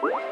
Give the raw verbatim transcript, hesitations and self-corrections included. What?